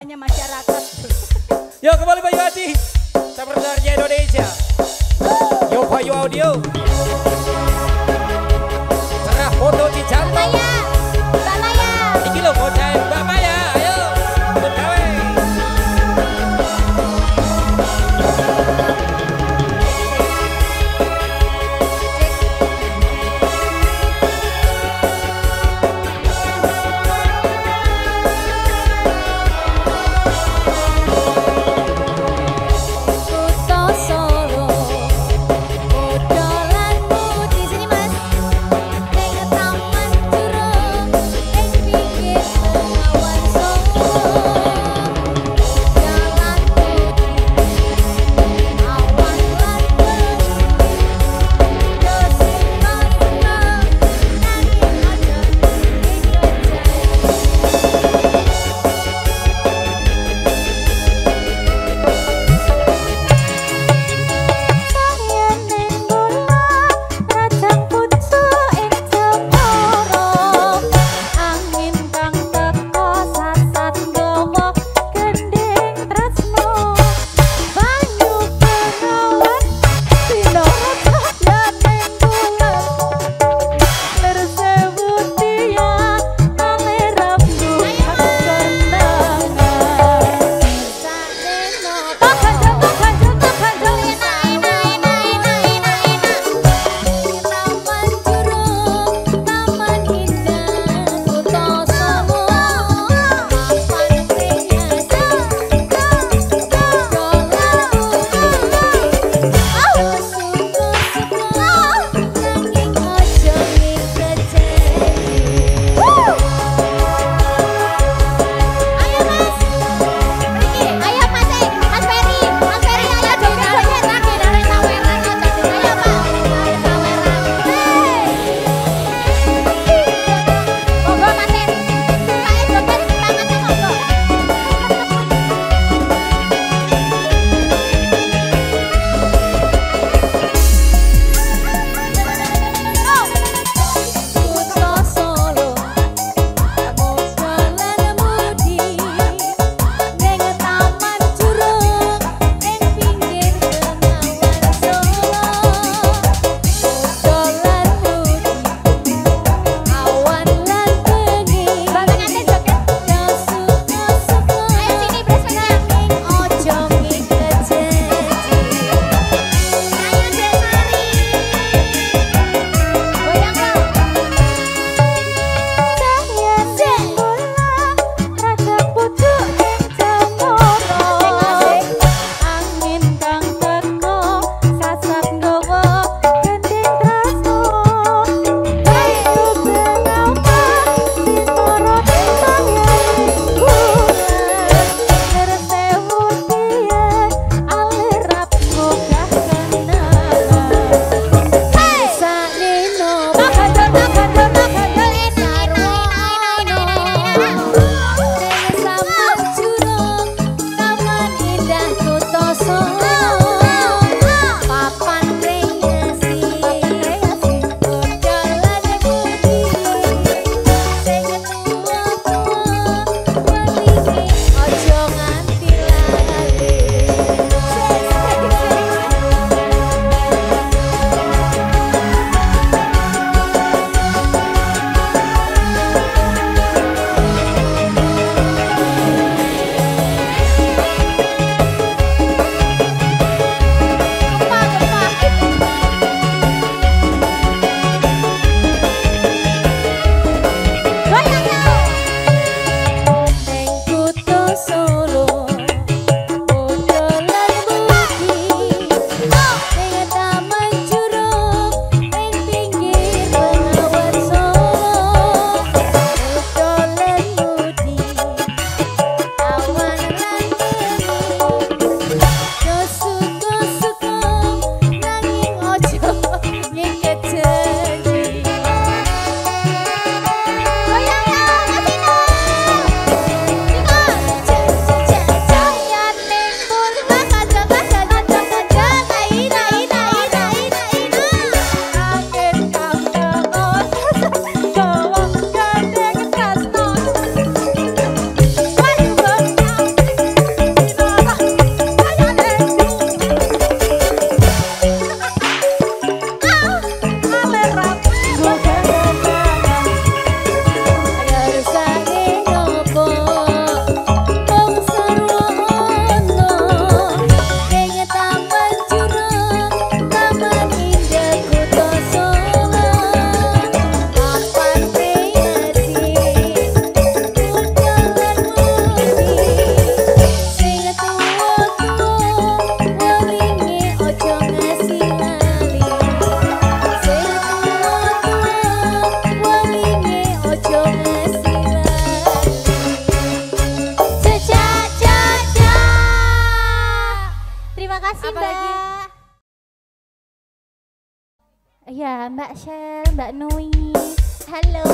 Hanya masyarakat. Yo kembali Bayu Hati, sebenarnya Indonesia. Yo Bayu Audio. Serah foto di jantung. Mbak Maya. Iki lo foto Mbak Maya. Ayo berkawe. Ya, Mbak Shell, Mbak Nui. Halo.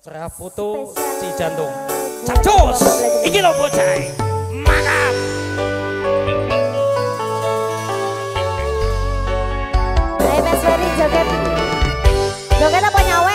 Seraputu si jantung capcus iki lho bocah mangap bebas dari joget joget apa nyawer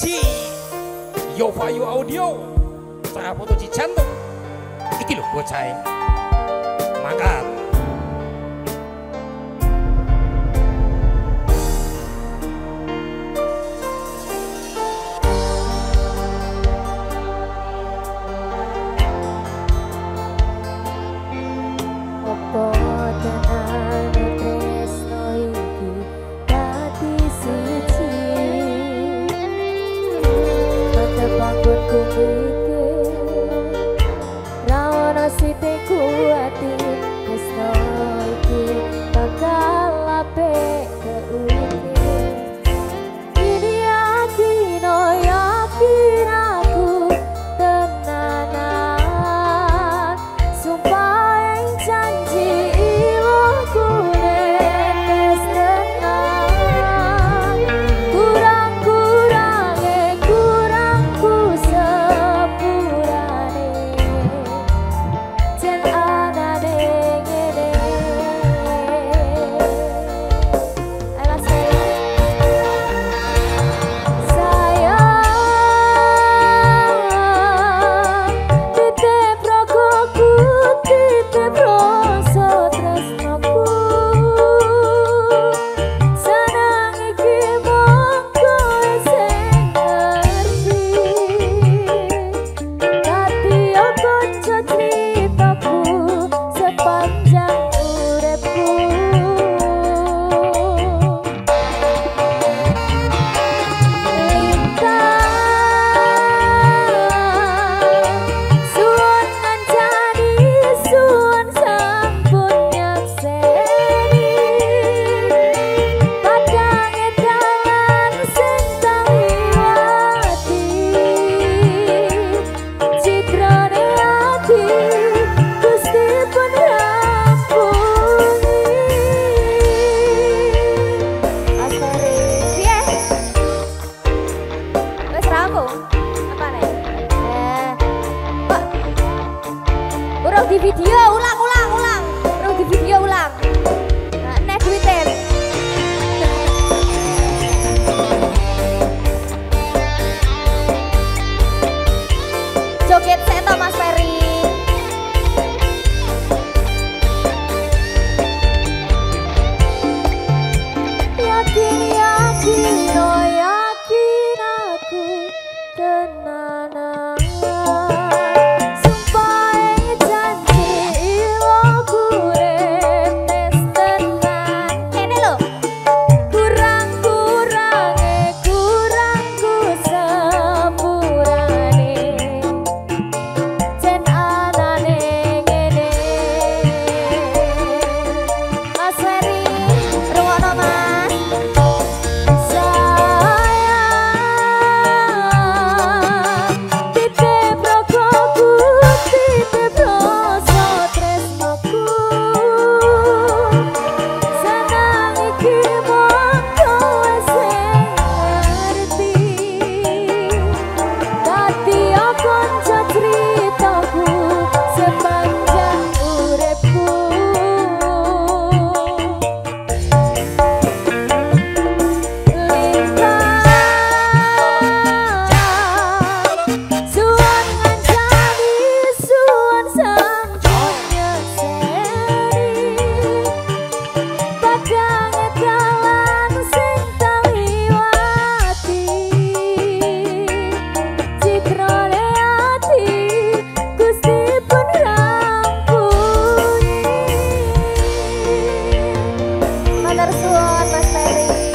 Ci Yovayu Audio cara foto Cicanto iki lho bocah makan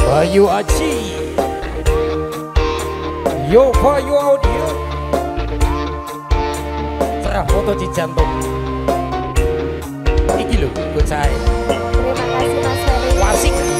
Bayu Aji Yovayu Audio cara foto Cicanto iki lho bocah. Terima kasih Mas Ferry. Wasik oh,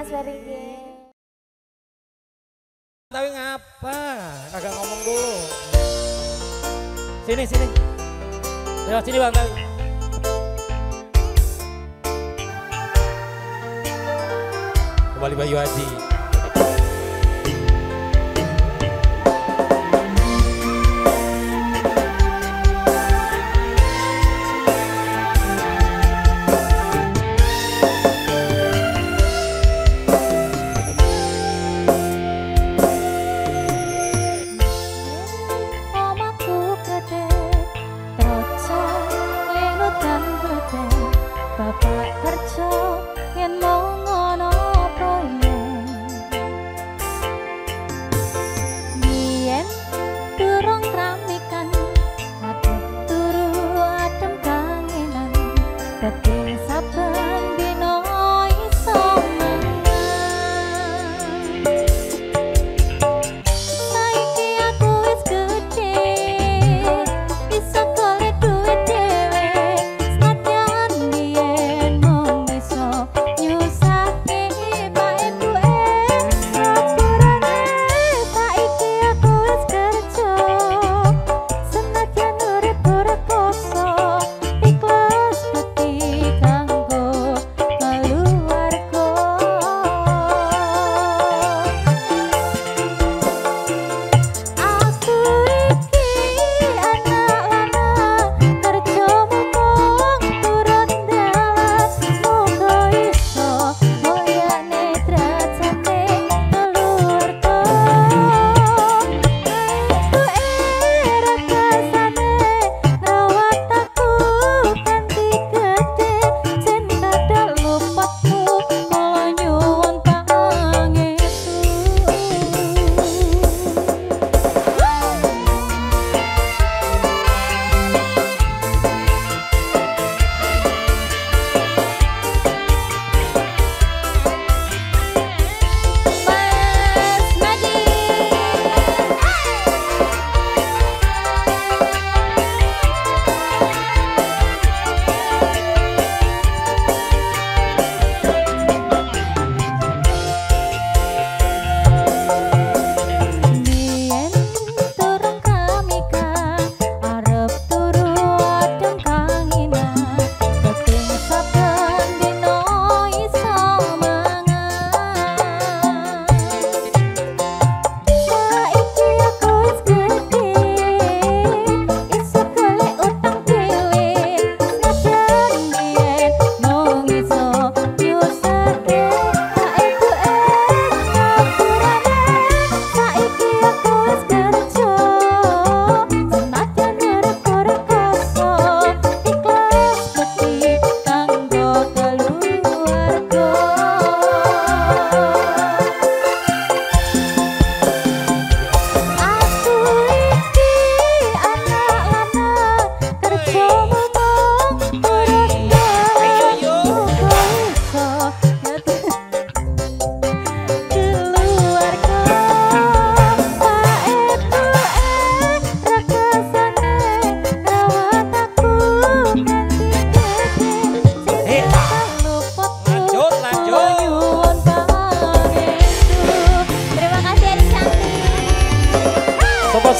Mas Barige. Tapi ngapa? Kagak ngomong dulu. Sini, sini. Lewat sini Bang Tawi. Kembali Bayu Haji.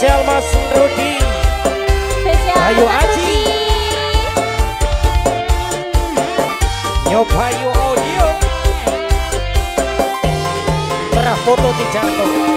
Spesial Mas Rudi, Bayu Aji, Nyobayu Audio, terah foto di jantung.